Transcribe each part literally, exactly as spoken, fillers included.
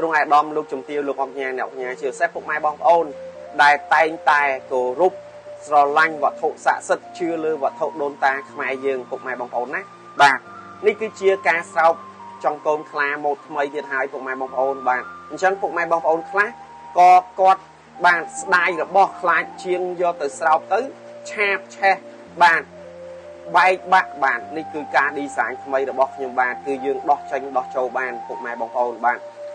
Trong ngày đom lúc chấm tiêu lúc ông nhà nẻo nhà chiều xếp bục mai bom ôn đại tay tay cổ rúp rò lanh và thụ xạ sật chưa lư và thụ đôn ta mai dương bục mai bom ôn nát bạn ní cứ chia ca sau trong côn khla một mấy thiệt hại bục mai bom ôn bạn chẳng bục mai bom ôn khla co cọt bạn đai rồi bỏ khla chiên do từ sau tới chẹp chẹp bạn bay bạc bạn ní cứ ca đi sáng mấy rồi bỏ nhung bạn cứ dương đo tranh đo châu bạn bục mai bom ôn bạn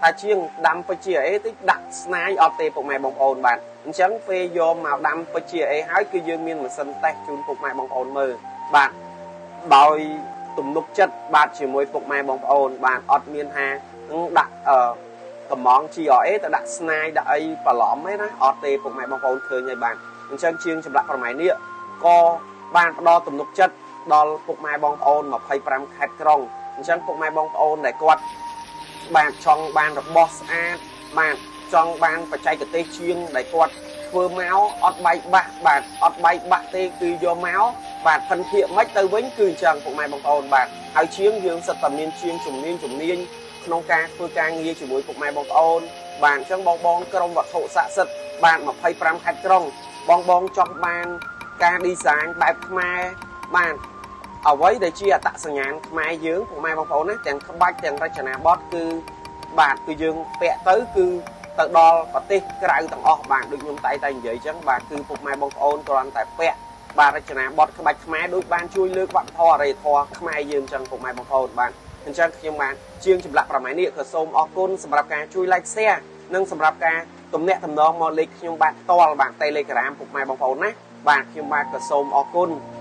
ta chiên đâm pchioe tích đặt snai ở tê bụng mày bông ôn bàn chẳng phê vô màu đâm bởi chìa ấy hỏi cư dương miên mà sân tách chun phục mai bóng ôn mơ bạn đòi tùm nục chất bạn chỉ môi phục mai bóng ôn bạn ọt miên ha đặt ở cầm món chìa ấy ta đặt snai đã ấy và lõm ấy ọt tê phục mai bóng ôn khơi nhầy bạn chẳng chiêng chụp lạc vào máy nịa có bạn đo tùm nục chất đo phục mai bóng ôn mà phải pram khát trong chẳng phục mai bóng ôn để quạt bạn trong bạn rập boss ad bạn trong ban và chạy cái tê chiên đại quạt vừa máu ọt bay bạc bạc ọt bay bạc tê cứ do máu và thân thiện mách tới với cứ chàng của mày bằng ôn bạc áo chiên dương sật tầm niên chiên trùng niên trùng niên nông ca phơi ca nghe chỉ mối của mày bằng ôn bàn trong bong bong trong vật thụ xạ sật bạn mà phải pram khát trong bong bong trong ban ca đi sáng đại mai bàn ở với để chia tạ sàng nhàn mai dưỡng của mày bằng ôn á chàng không bách chàng ra chả nào bót cứ bạc cứ dương vẽ tới cứ tờ đo và tê cái rau tầng o bạn được nhung tay tay vậy chẳng bạn cứ phục mai bông ôn toàn tại phe bà ra chả bọt cái bạch máy đôi ban chui lướt bạn thò rồi thò mai dương chẳng phục mai bông ôn bạn hình chẳng nhưng bạn chiêng chụp lạc vào máy niệm cửa sôm o côn sầm rạp ca chui like xe nâng sầm rạp ca tụm nẹt thầm đo mò lịch nhưng bạn to bạn tay lê cái phục mai bông ôn nè bạn nhưng bạn cửa sôm o côn